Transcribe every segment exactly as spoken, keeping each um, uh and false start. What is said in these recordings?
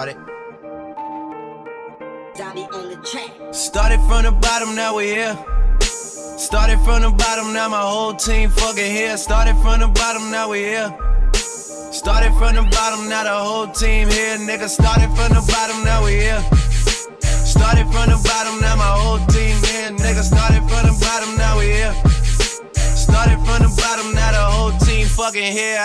Started. Started from the bottom, now we're here. Started from the bottom, now my whole team fucking here. Started from the bottom, now we're here. Started from the bottom, now the whole team here, nigga. Started from the bottom, now we're here. Started from the bottom, now my whole team here, nigga. Started from the bottom, now we're here. Started from the bottom, now the whole team fucking here.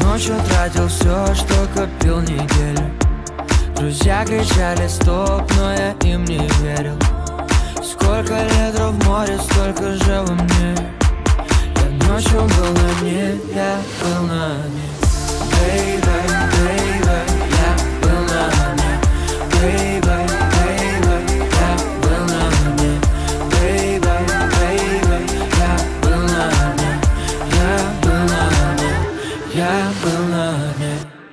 Ночью тратил все, что копил неделю. Друзья кричали стоп, но я им не верил. Сколько литров в море, столько же во мне. Я ночью был на дне, я был на дне. Baby, baby, я был на дне. Baby, baby, я был на дне. Baby, baby, я был на дне. Я был на дне. Я был на дне.